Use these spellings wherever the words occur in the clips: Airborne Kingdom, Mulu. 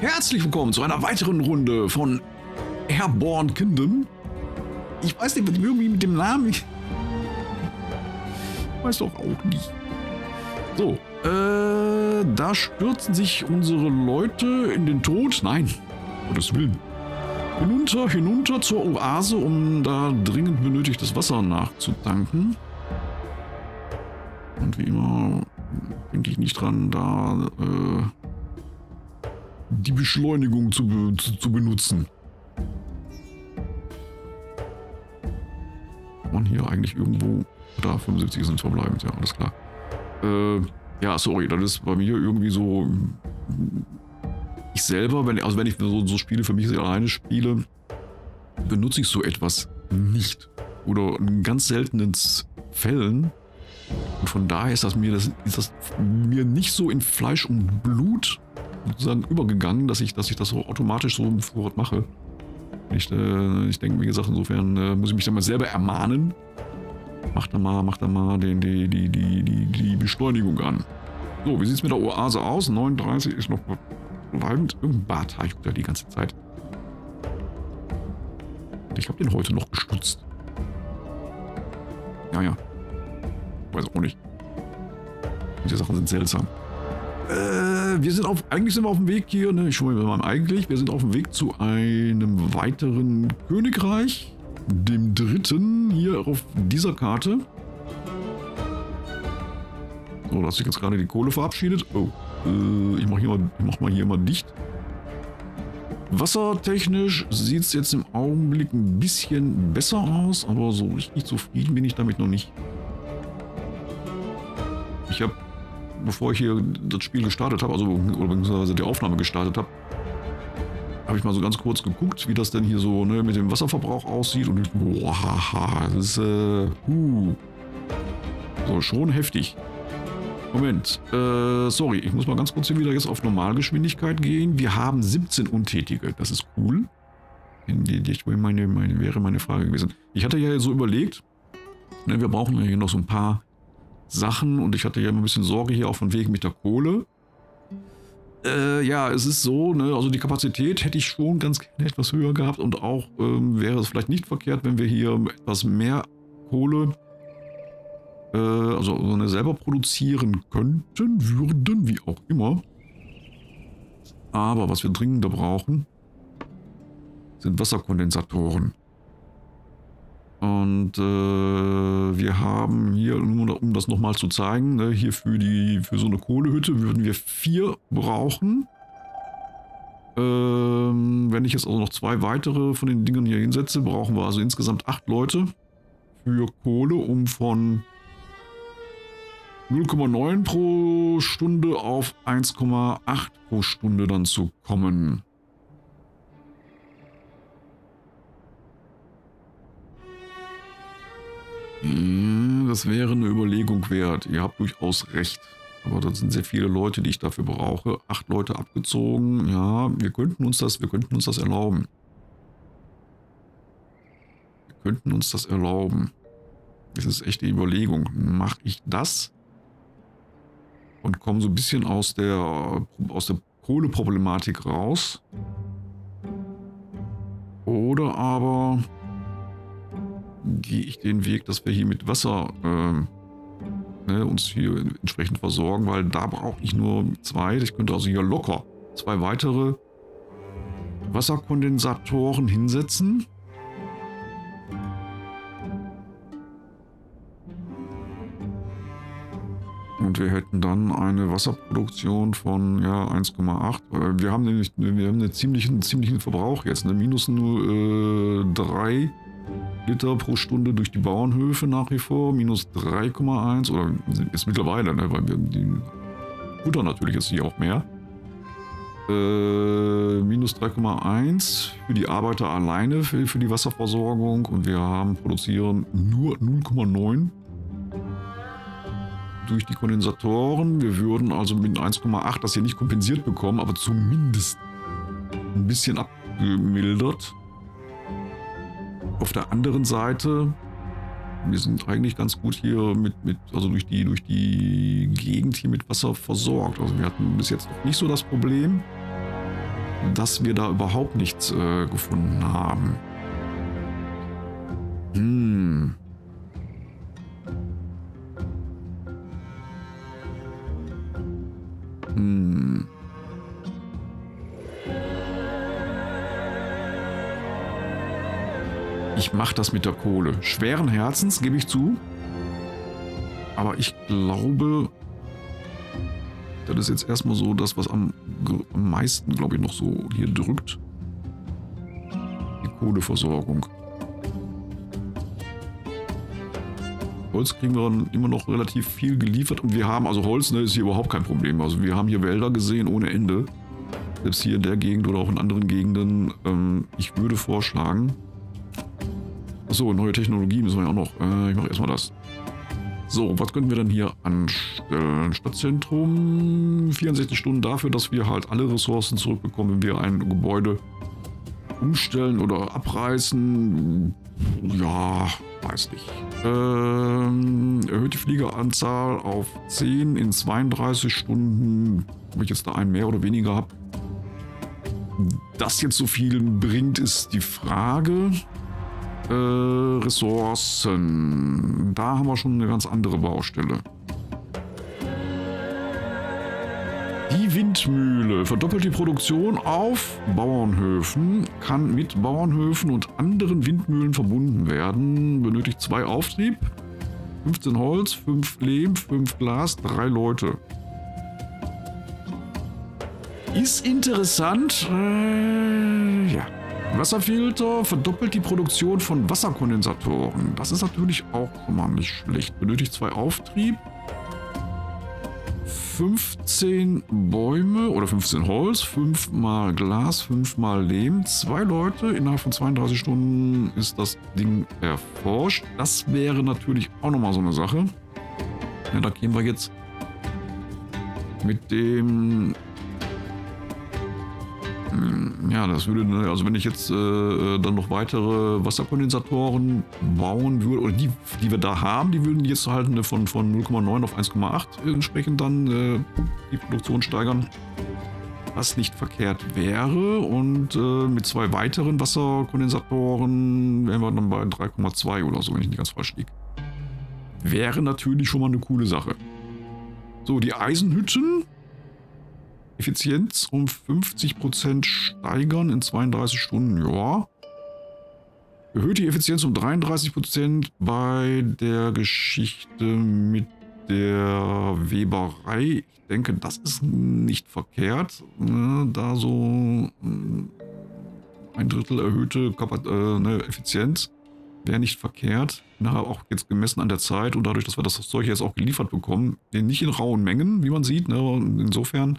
Herzlich willkommen zu einer weiteren Runde von Airborne Kingdom. Ich weiß nicht, irgendwie mit dem Namen. Ich weiß doch auch nicht. So, da stürzen sich unsere Leute in den Tod. Nein, um Gottes Willen. Hinunter zur Oase, um da dringend benötigtes Wasser nachzutanken. Und wie immer denke ich nicht dran, da die Beschleunigung zu benutzen. Kann man hier eigentlich irgendwo... Da, 75 sind verbleibend, ja, alles klar. Ja, sorry, das ist bei mir irgendwie so... Ich selber, wenn ich so Spiele für mich alleine spiele, benutze ich so etwas nicht. Oder in ganz seltenen Fällen. Und von daher ist das mir nicht so in Fleisch und Blut sozusagen übergegangen, dass ich das so automatisch so sofort mache. Ich denke, wie gesagt, insofern muss ich mich da mal selber ermahnen. Mach da mal die Beschleunigung an. So, wie sieht es mit der Oase aus? 39 ist noch bleibend. Irgendein Bart habe ich da die ganze Zeit. Ich habe den heute noch gestutzt. Ja. Weiß auch nicht. Diese Sachen sind seltsam. Eigentlich sind wir auf dem Weg hier, ne? Wir sind auf dem Weg zu einem weiteren Königreich. Dem dritten hier auf dieser Karte. So, da hat sich jetzt gerade die Kohle verabschiedet. Oh, ich mach mal hier mal dicht. Wassertechnisch sieht es jetzt im Augenblick ein bisschen besser aus, aber so richtig zufrieden bin ich damit noch nicht. Ich habe, bevor ich hier das Spiel gestartet habe, also beziehungsweise die Aufnahme gestartet habe, habe ich mal so ganz kurz geguckt, wie das denn hier so mit dem Wasserverbrauch aussieht. Und ich, boah, das ist, so, schon heftig. Moment, sorry, ich muss mal ganz kurz hier wieder jetzt auf Normalgeschwindigkeit gehen. Wir haben 17 Untätige, das ist cool. Wäre meine Frage gewesen. Ich hatte ja so überlegt, wir brauchen ja hier noch so ein paar Sachen. Und ich hatte ja immer ein bisschen Sorge hier auch von wegen mit der Kohle. Ja, es ist so, also die Kapazität hätte ich schon ganz gerne etwas höher gehabt und auch wäre es vielleicht nicht verkehrt, wenn wir hier etwas mehr Kohle also selber produzieren könnten, würden, wie auch immer. Aber was wir dringender brauchen, sind Wasserkondensatoren. Und wir haben hier, um das nochmal zu zeigen, hier für so eine Kohlehütte würden wir 4 brauchen. Wenn ich jetzt also noch 2 weitere von den Dingern hier hinsetze, brauchen wir also insgesamt 8 Leute für Kohle, um von 0,9 pro Stunde auf 1,8 pro Stunde dann zu kommen. Das wäre eine Überlegung wert. Ihr habt durchaus recht. Aber das sind sehr viele Leute, die ich dafür brauche. 8 Leute abgezogen. Ja, wir könnten uns das erlauben. Wir könnten uns das erlauben. Das ist echt die Überlegung. Mache ich das? Und komme so ein bisschen aus der Kohleproblematik raus. Oder aber... gehe ich den Weg, dass wir hier mit Wasser uns hier entsprechend versorgen, weil da brauche ich nur 2. Ich könnte also hier locker 2 weitere Wasserkondensatoren hinsetzen. Und wir hätten dann eine Wasserproduktion von ja, 1,8. Wir haben nämlich einen ziemlichen Verbrauch jetzt, minus nur 3. Liter pro Stunde durch die Bauernhöfe nach wie vor, minus 3,1 oder ist mittlerweile, weil wir die Futter natürlich ist hier auch mehr. Minus 3,1 für die Arbeiter alleine für die Wasserversorgung und wir produzieren nur 0,9 durch die Kondensatoren. Wir würden also mit 1,8 das hier nicht kompensiert bekommen, aber zumindest ein bisschen abgemildert. Auf der anderen Seite, wir sind eigentlich ganz gut hier also durch die Gegend hier mit Wasser versorgt. Also wir hatten bis jetzt noch nicht so das Problem. dass wir da überhaupt nichts gefunden haben. Ich mache das mit der Kohle. Schweren Herzens, gebe ich zu. Aber ich glaube, das ist jetzt erstmal so das, was am meisten, glaube ich, noch so hier drückt. Die Kohleversorgung. Holz kriegen wir dann immer noch relativ viel geliefert. Und wir haben, also Holz, ne, ist hier überhaupt kein Problem. Also wir haben hier Wälder gesehen ohne Ende. Selbst hier in der Gegend oder auch in anderen Gegenden. Ich würde vorschlagen... Achso, neue Technologie müssen wir ja auch noch. Ich mache erstmal das. So, was könnten wir denn hier anstellen? Stadtzentrum. 64 Stunden dafür, dass wir halt alle Ressourcen zurückbekommen, wenn wir ein Gebäude umstellen oder abreißen. Ja, weiß nicht. Erhöht die Fliegeranzahl auf 10 in 32 Stunden. Ob ich jetzt da einen mehr oder weniger habe. Das jetzt so viel bringt, ist die Frage. Ressourcen. Da haben wir schon eine ganz andere Baustelle. Die Windmühle verdoppelt die Produktion auf Bauernhöfen, kann mit Bauernhöfen und anderen Windmühlen verbunden werden, benötigt 2 Auftrieb, 15 Holz, 5 Lehm, 5 Glas, 3 Leute. Ist interessant. Ja. Wasserfilter verdoppelt die Produktion von Wasserkondensatoren. Das ist natürlich auch schon mal nicht schlecht. Benötigt 2 Auftrieb. 15 Bäume oder 15 Holz, 5 mal Glas, 5 mal Lehm. 2 Leute, innerhalb von 32 Stunden ist das Ding erforscht. Das wäre natürlich auch nochmal so eine Sache. Ja, da gehen wir jetzt mit dem... Ja, das würde, also wenn ich jetzt dann noch weitere Wasserkondensatoren bauen würde, oder die wir da haben, die würden jetzt halt von 0,9 auf 1,8 entsprechend dann die Produktion steigern, was nicht verkehrt wäre. Und mit 2 weiteren Wasserkondensatoren wären wir dann bei 3,2 oder so, wenn ich nicht ganz falsch liege. Wäre natürlich schon mal eine coole Sache. So, die Eisenhütten. Effizienz um 50% steigern in 32 Stunden, ja. Erhöht die Effizienz um 33% bei der Geschichte mit der Weberei. Ich denke, das ist nicht verkehrt. Da so 1/3 erhöhte Effizienz wäre nicht verkehrt. Nachher auch jetzt gemessen an der Zeit und dadurch, dass wir das Zeug jetzt auch geliefert bekommen. Nicht in rauen Mengen, wie man sieht. Insofern...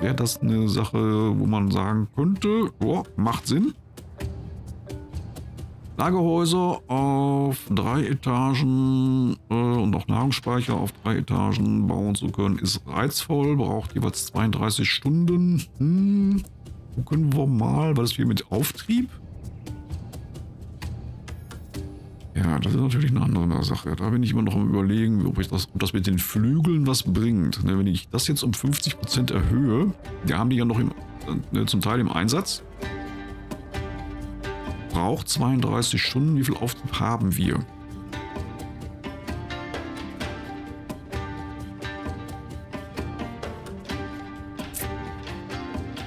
wäre das eine Sache, wo man sagen könnte, boah, macht Sinn. Lagerhäuser auf 3 Etagen und auch Nahrungsspeicher auf 3 Etagen bauen zu können, ist reizvoll. Braucht jeweils 32 Stunden. Gucken wir mal, was ist hier mit Auftrieb? Ja, das ist natürlich eine andere Sache. Da bin ich immer noch am Überlegen, ob das mit den Flügeln was bringt. Wenn ich das jetzt um 50% erhöhe, die haben die ja noch zum Teil im Einsatz. Braucht 32 Stunden. Wie viel Auftrieb haben wir? Wir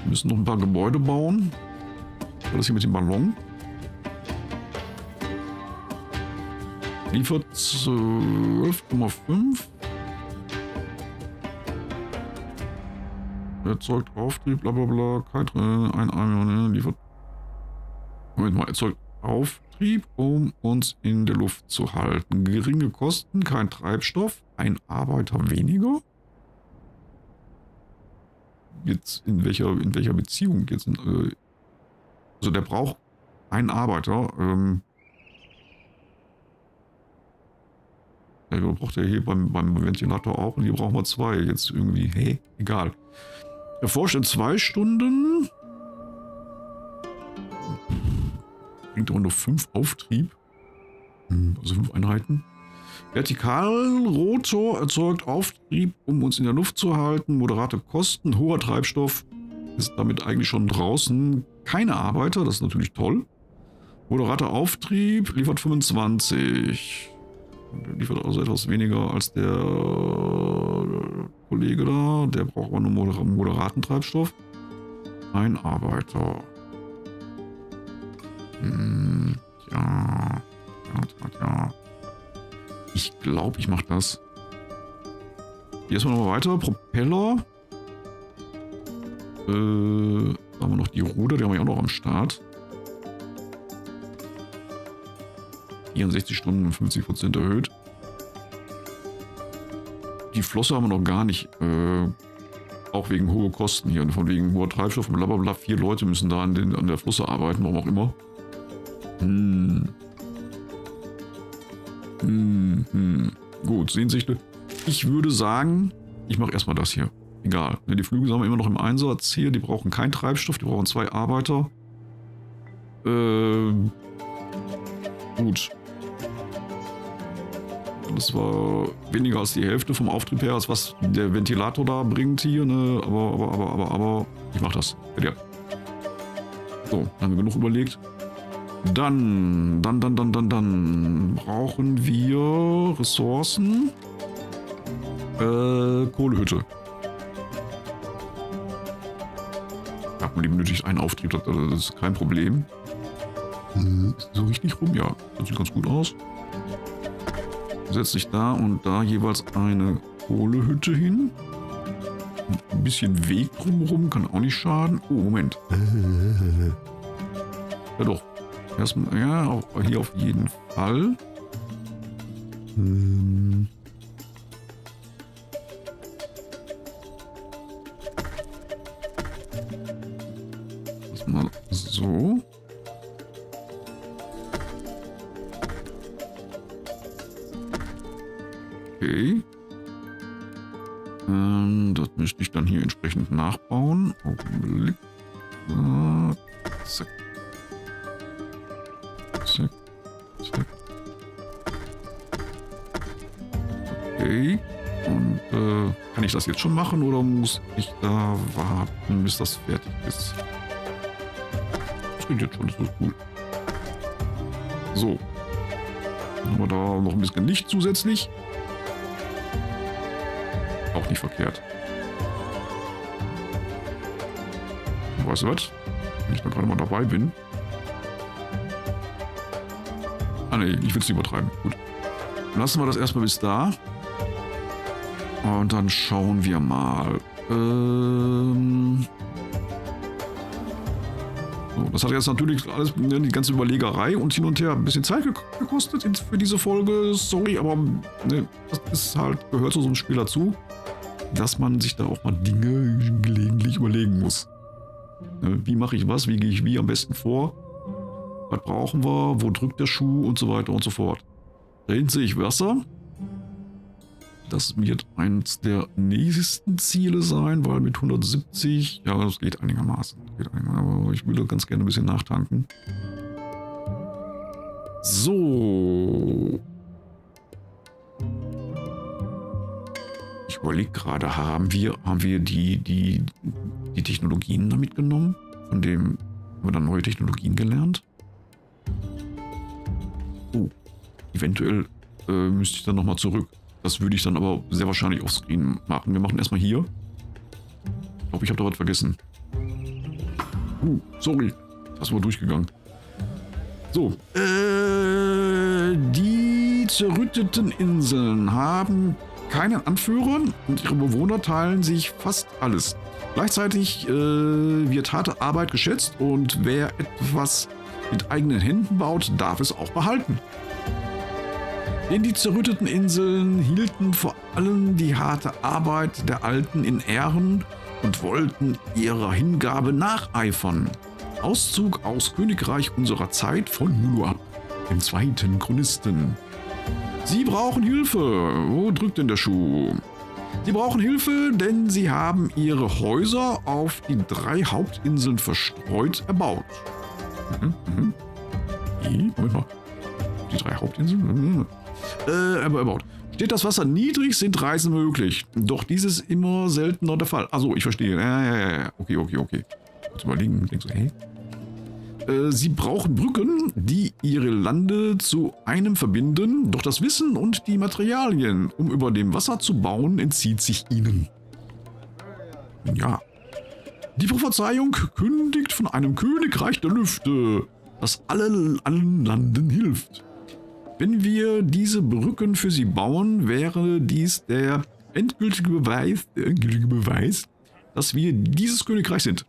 müssen noch ein paar Gebäude bauen. Das hier mit dem Ballon. Liefert 12,5. Erzeugt Auftrieb, blablabla. Liefert. Moment mal, erzeugt Auftrieb, um uns in der Luft zu halten. Geringe Kosten, kein Treibstoff, ein Arbeiter weniger. Jetzt in welcher Beziehung jetzt? Also der braucht einen Arbeiter. Ja, braucht er hier beim Ventilator auch und hier brauchen wir 2. Jetzt irgendwie, hey, egal. Erforscht in 2 Stunden. Bringt aber nur 5 Auftrieb. Also 5 Einheiten. Vertikalrotor erzeugt Auftrieb, um uns in der Luft zu halten. Moderate Kosten, hoher Treibstoff. ist damit eigentlich schon draußen. Keine Arbeiter, das ist natürlich toll. Moderater Auftrieb, liefert 25. Liefert also etwas weniger als der Kollege da. Der braucht aber nur moderaten Treibstoff. Ein Arbeiter. Hm, ja. Ja. Ich glaube, ich mache das. Hier erstmal nochmal weiter. Propeller. Da haben wir noch die Ruder, die haben wir auch noch am Start. 64 Stunden und 50% erhöht. Die Flosse haben wir noch gar nicht. Auch wegen hoher Kosten hier und von wegen hoher Treibstoff und blablabla. 4 Leute müssen da an der Flosse arbeiten, warum auch immer. Hm. Hm, hm. Gut, Sehnsüchte. Ich würde sagen, ich mache erstmal das hier. Egal. Die Flüge haben wir immer noch im Einsatz hier. Die brauchen keinen Treibstoff, die brauchen 2 Arbeiter. Gut. Das war weniger als die Hälfte vom Auftrieb her, als was der Ventilator da bringt hier, ne? Aber ich mach das. Ja. So, haben wir genug überlegt. Dann brauchen wir Ressourcen. Kohlehütte. Ja, die benötigt einen Auftrieb, das ist kein Problem. So richtig rum, ja. Das sieht ganz gut aus. Setz dich da und da jeweils eine Kohlehütte hin. Ein bisschen Weg drumherum, kann auch nicht schaden. Oh, Moment. Ja doch. Erstmal, ja, auch hier auf jeden Fall. Das mal so. Okay. Das möchte ich dann hier entsprechend nachbauen. Augenblick. Zack. Zack. Zack. Okay. Und kann ich das jetzt schon machen oder muss ich da warten, bis das fertig ist? Das geht jetzt schon, das ist cool. So. Haben wir da noch ein bisschen Licht zusätzlich. Auch nicht verkehrt. Weißt du was? Wenn ich da gerade mal dabei bin. Ah ne, ich will es nicht übertreiben. Gut. Lassen wir das erstmal bis da. Und dann schauen wir mal. So, das hat jetzt natürlich alles, die ganze Überlegerei und hin und her ein bisschen Zeit gekostet für diese Folge. Sorry, aber ne, das ist halt, gehört zu so einem Spiel dazu, dass man sich da auch mal Dinge gelegentlich überlegen muss. Wie mache ich was? Wie gehe ich wie am besten vor? Was brauchen wir? Wo drückt der Schuh? Und so weiter und so fort. Da hinten sehe ich Wasser. Das wird eines der nächsten Ziele sein, weil mit 170... Ja, das geht einigermaßen. Aber ich würde ganz gerne ein bisschen nachtanken. So... Ich überlege gerade, haben wir die Technologien da mitgenommen? Von dem haben wir dann neue Technologien gelernt? Oh, eventuell müsste ich dann nochmal zurück. Das würde ich dann aber sehr wahrscheinlich auf Screen machen. Wir machen erstmal hier. Ich glaube, ich habe da was vergessen. Sorry. Das war durchgegangen. So. Die zerrütteten Inseln haben... keinen Anführer und ihre Bewohner teilen sich fast alles. Gleichzeitig wird harte Arbeit geschätzt und wer etwas mit eigenen Händen baut, darf es auch behalten. Denn die zerrütteten Inseln hielten vor allem die harte Arbeit der Alten in Ehren und wollten ihrer Hingabe nacheifern. Auszug aus Königreich unserer Zeit von Mulu, dem zweiten Chronisten. Sie brauchen Hilfe. Wo drückt denn der Schuh? Sie brauchen Hilfe, denn sie haben ihre Häuser auf die 3 Hauptinseln verstreut erbaut. Moment mal. Die 3 Hauptinseln? Erbaut. Steht das Wasser niedrig, sind Reisen möglich. Doch dies ist immer seltener der Fall. Achso, ich verstehe. Ja. Okay. Kurz überlegen. Ich denke so, hey. Sie brauchen Brücken, die ihre Lande zu einem verbinden. Doch das Wissen und die Materialien, um über dem Wasser zu bauen, entzieht sich ihnen. Ja. Die Prophezeiung kündigt von einem Königreich der Lüfte, das allen Landen hilft. Wenn wir diese Brücken für sie bauen, wäre dies der endgültige Beweis, dass wir dieses Königreich sind.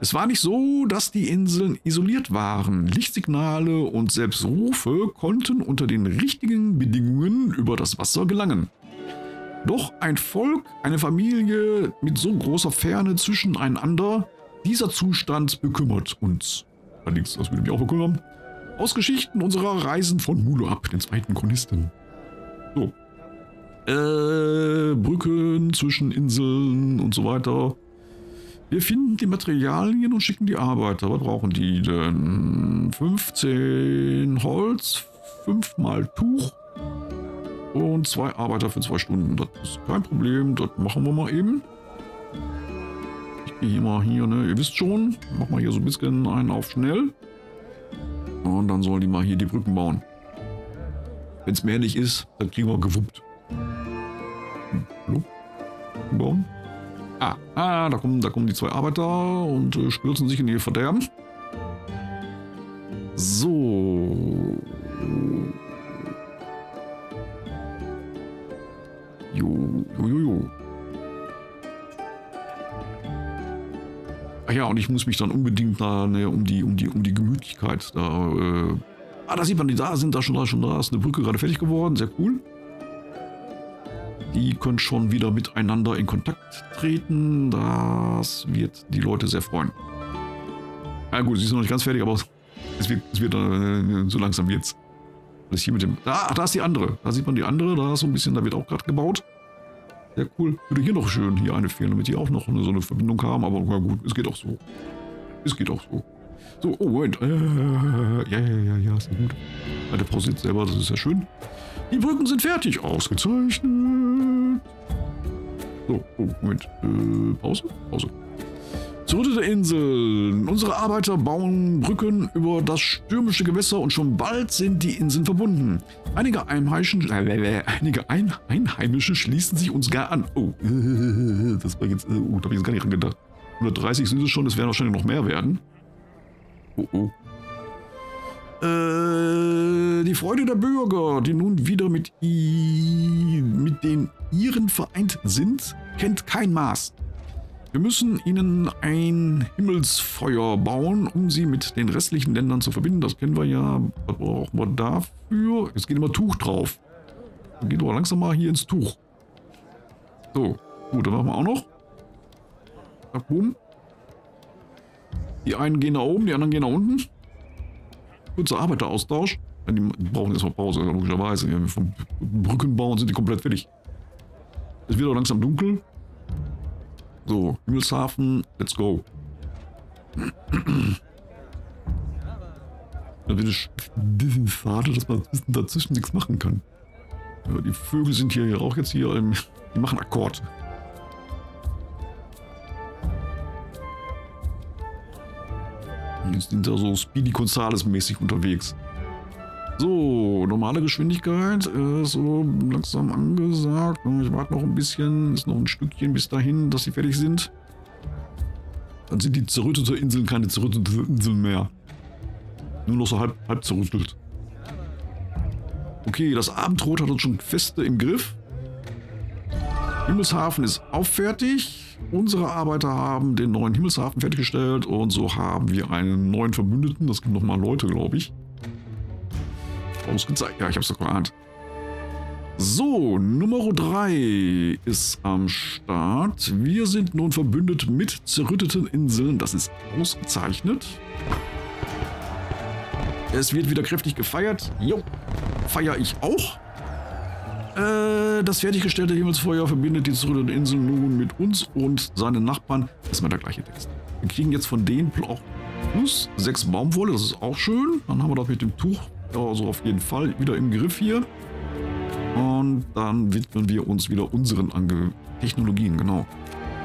Es war nicht so, dass die Inseln isoliert waren. Lichtsignale und selbst Rufe konnten unter den richtigen Bedingungen über das Wasser gelangen. Doch ein Volk, eine Familie mit so großer Ferne zwischeneinander, dieser Zustand bekümmert uns. Allerdings, das würde mich auch bekümmern. Aus Geschichten unserer Reisen von Mulu ab, den zweiten Chronisten. So. Brücken zwischen Inseln und so weiter. Wir finden die Materialien und schicken die Arbeiter. Was brauchen die denn? 15 Holz, 5 mal Tuch und 2 Arbeiter für 2 Stunden. Das ist kein Problem, das machen wir mal eben. Ich gehe hier mal hier, ne? Ihr wisst schon, mach mal hier so ein bisschen einen auf schnell. Und dann sollen die mal hier die Brücken bauen. Wenn es mehr nicht ist, dann kriegen wir gewuppt. Hallo? Bauen? Ah, da kommen die 2 Arbeiter und stürzen sich in ihr Verderben. So. Jo. Ach ja, und ich muss mich dann unbedingt da, ne, um die Gemütlichkeit da. Da sieht man, die da sind, ist eine Brücke gerade fertig geworden, sehr cool. Die können schon wieder miteinander in Kontakt treten. Das wird die Leute sehr freuen. Na gut, sie ist noch nicht ganz fertig, aber es wird so langsam jetzt. Das hier mit dem. Da ist die andere. Da sieht man die andere. Da ist so ein bisschen, da wird auch gerade gebaut. Sehr cool. Würde hier noch schön hier eine fehlen, damit die auch noch so eine Verbindung haben. Aber na gut, es geht auch so. So, oh, Moment. Ja, ist gut. Der Prosit selber, das ist ja schön. Die Brücken sind fertig. Ausgezeichnet. So, oh, Moment. Pause. Zurück zu der Insel. Unsere Arbeiter bauen Brücken über das stürmische Gewässer und schon bald sind die Inseln verbunden. Einige Einheimische schließen sich uns gar an. Oh, das war jetzt. Da habe ich jetzt gar nicht dran gedacht. 130 sind es schon, es werden wahrscheinlich noch mehr werden. Oh. Die Freude der Bürger, die nun wieder mit den ihren vereint sind, kennt kein Maß. Wir müssen ihnen ein Himmelsfeuer bauen, um sie mit den restlichen Ländern zu verbinden. Das kennen wir ja. Was brauchen wir dafür? Jetzt geht immer Tuch drauf. Dann geht aber langsam mal hier ins Tuch. So, gut, dann machen wir auch noch. Boom. Die einen gehen nach oben, die anderen gehen nach unten. Kurzer Arbeiteraustausch. Die brauchen erstmal Pause, logischerweise. Vom Brückenbauen sind die komplett fertig. Es wird auch langsam dunkel. So, Himmelshafen, let's go. Da wird es ein bisschen schade, dass man dazwischen nichts machen kann. Ja, die Vögel sind hier auch jetzt hier, die machen Akkord. Jetzt sind da so Speedy Gonzales-mäßig unterwegs. So, normale Geschwindigkeit ist so langsam angesagt. Ich warte noch ein bisschen, ist noch ein Stückchen bis dahin, dass sie fertig sind. Dann sind die zerrütteten Inseln keine zerrütteten Inseln mehr. Nur noch so halb zerrüttelt. Okay, das Abendrot hat uns schon feste im Griff. Himmelshafen ist auch fertig. Unsere Arbeiter haben den neuen Himmelshafen fertiggestellt und so haben wir einen neuen Verbündeten. Das gibt nochmal Leute, glaube ich. Ausgezeichnet. Ja, ich habe es doch geahnt. So, Nummer 3 ist am Start. Wir sind nun verbündet mit zerrütteten Inseln. Das ist ausgezeichnet. Es wird wieder kräftig gefeiert. Jo, feiere ich auch. Das fertiggestellte Himmelsfeuer verbindet die zerrütteten Inseln nun mit uns und seinen Nachbarn. Das ist mal der gleiche Text. Wir kriegen jetzt von denen auch plus 6 Baumwolle. Das ist auch schön. Dann haben wir das mit dem Tuch, also auf jeden Fall, wieder im Griff hier. Und dann widmen wir uns wieder unseren Technologien, genau.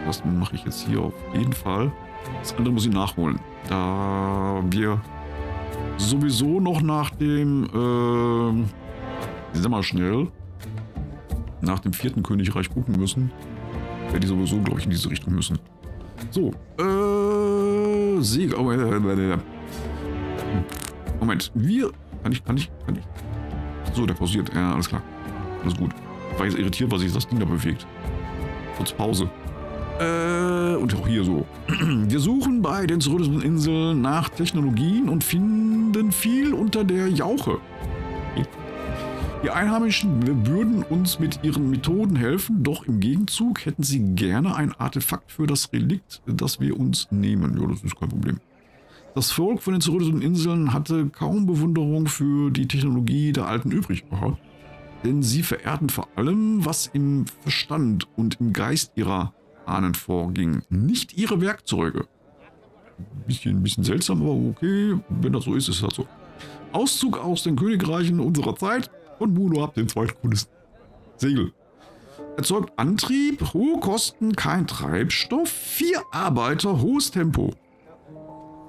Das mache ich jetzt hier auf jeden Fall. Das andere muss ich nachholen. Da wir sowieso noch nach dem, nach dem 4. Königreich gucken müssen, werde ich sowieso, glaube ich, in diese Richtung müssen. So, Sieg, aber, Moment, wir, kann ich. So, der pausiert, ja, alles klar, alles gut. Ich war jetzt irritiert, was sich das Ding da bewegt. Kurz Pause. Und auch hier so. Wir suchen bei den zurückgelassenen Inseln nach Technologien und finden viel unter der Jauche. Die Einheimischen würden uns mit ihren Methoden helfen, doch im Gegenzug hätten sie gerne ein Artefakt für das Relikt, das wir uns nehmen. Ja, das ist kein Problem. Das Volk von den zurückgelassenen Inseln hatte kaum Bewunderung für die Technologie der Alten übrig. Aha. Denn sie verehrten vor allem, was im Verstand und im Geist ihrer Ahnen vorging, nicht ihre Werkzeuge. Ein bisschen seltsam, aber okay, wenn das so ist, ist das so. Auszug aus den Königreichen unserer Zeit und Mulu ab dem 2. Kulisten. Segel. Erzeugt Antrieb, hohe Kosten, kein Treibstoff, 4 Arbeiter, hohes Tempo.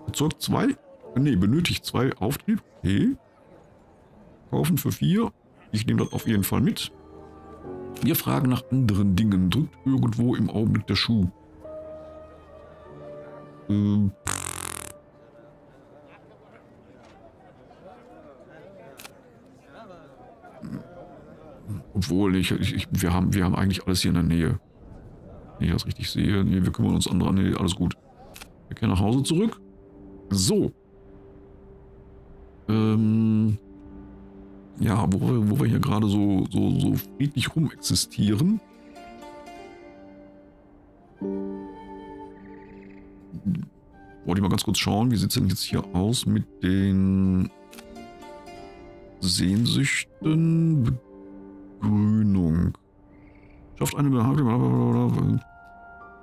Erzeugt 2, benötigt 2 Auftrieb. Okay. Kaufen für 4. Ich nehme das auf jeden Fall mit. Wir fragen nach anderen Dingen. Drückt irgendwo im Augenblick der Schuh. Obwohl, wir haben eigentlich alles hier in der Nähe. Wenn ich das richtig sehe. Nee, wir kümmern uns an. Nee, alles gut. Wir kehren nach Hause zurück. So. Ja, wo wir hier gerade so friedlich rumexistieren. Wollte ich mal ganz kurz schauen, wie sieht es denn jetzt hier aus mit den Sehnsüchten? Begrünung. Schafft eine Behagliche, blablabla.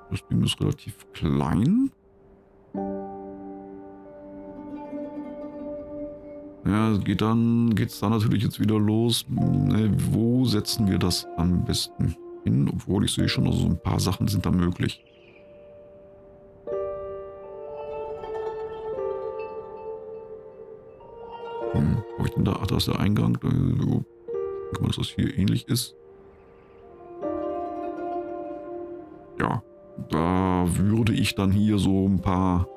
Das Ding ist relativ klein. Ja, geht's dann natürlich jetzt wieder los. Ne, wo setzen wir das am besten hin? Obwohl, ich sehe schon, also so ein paar Sachen sind da möglich. Wo ich denn da? Ach, da ist der Eingang. Guck mal, dass das hier ähnlich ist. Ja, da würde ich dann hier so ein paar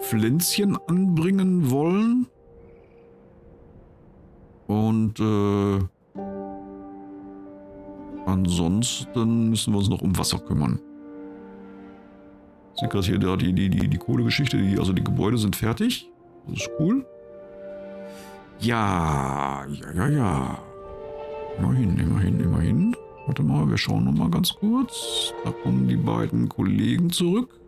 Pflänzchen anbringen wollen. Und ansonsten müssen wir uns noch um Wasser kümmern. Ich sehe gerade hier da die Kohlegeschichte, also die Gebäude sind fertig. Das ist cool. Ja. Immerhin. Warte mal, wir schauen nochmal ganz kurz. Da kommen die beiden Kollegen zurück.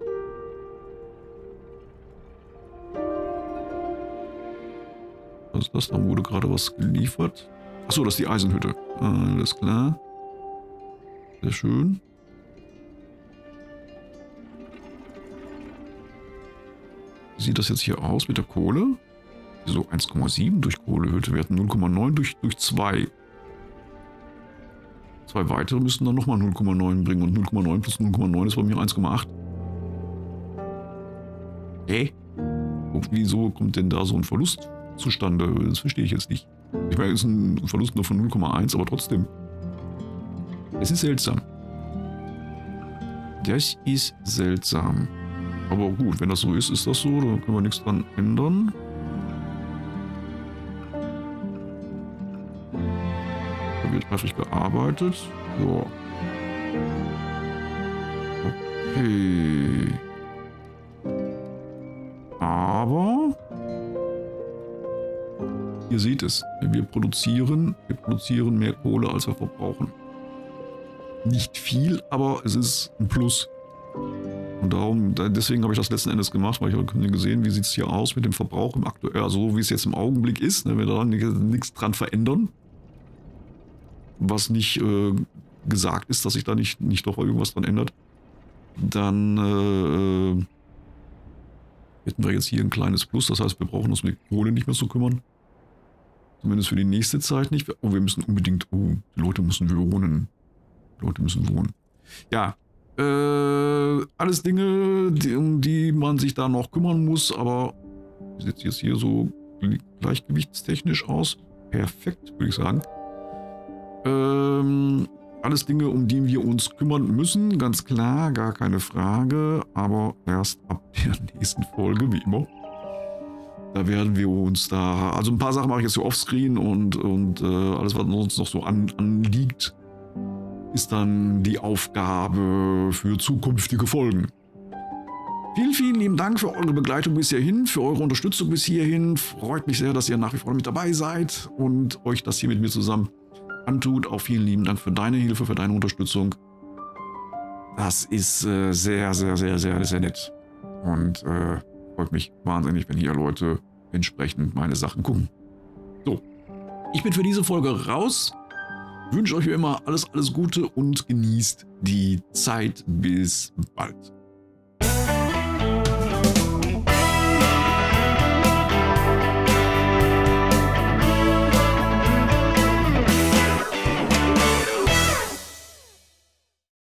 Das, da wurde gerade was geliefert. Achso, das ist die Eisenhütte. Alles klar. Sehr schön. Wie sieht das jetzt hier aus mit der Kohle? So 1,7 durch Kohlehütte. Wir hatten 0,9 durch 2. 2 weitere müssen dann nochmal 0,9 bringen. Und 0,9 plus 0,9 ist bei mir 1,8. Hä? Und wieso kommt denn da so ein Verlust zustande? Das verstehe ich jetzt nicht. Ich meine, es ist ein Verlust nur von 0,1, aber trotzdem. Es ist seltsam. Das ist seltsam. Aber gut, wenn das so ist, ist das so. Da können wir nichts dran ändern. Da wird kräftig gearbeitet. Ja. Okay. Aber ihr seht es, wir produzieren mehr Kohle, als wir verbrauchen. Nicht viel, aber es ist ein Plus. Und deswegen habe ich das letzten Endes gemacht, weil ich habe gesehen, wie sieht es hier aus mit dem Verbrauch im aktuellen, also so wie es jetzt im Augenblick ist, wenn wir da nichts dran verändern. Was nicht gesagt ist, dass sich da nicht doch irgendwas dran ändert. Dann hätten wir jetzt hier ein kleines Plus, das heißt, wir brauchen uns mit Kohle nicht mehr zu kümmern. Zumindest für die nächste Zeit nicht. Oh, wir müssen unbedingt... Oh, die Leute müssen wohnen. Die Leute müssen wohnen. Ja. Alles Dinge, um die man sich da noch kümmern muss. Aber wie sieht es jetzt hier so gleichgewichtstechnisch aus? Perfekt, würde ich sagen. Alles Dinge, um die wir uns kümmern müssen. Ganz klar, gar keine Frage. Aber erst ab der nächsten Folge, wie immer. Da werden wir uns da... Also ein paar Sachen mache ich jetzt so offscreen und alles, was uns noch so anliegt, ist dann die Aufgabe für zukünftige Folgen. Vielen, vielen lieben Dank für eure Begleitung bis hierhin, für eure Unterstützung bis hierhin. Freut mich sehr, dass ihr nach wie vor mit dabei seid und euch das hier mit mir zusammen antut. Auch vielen lieben Dank für deine Hilfe, für deine Unterstützung. Das ist sehr, sehr, sehr, sehr, sehr nett. Und freut mich wahnsinnig, wenn hier Leute entsprechend meine Sachen gucken. So, ich bin für diese Folge raus. Wünsche euch wie immer alles, alles Gute und genießt die Zeit. Bis bald.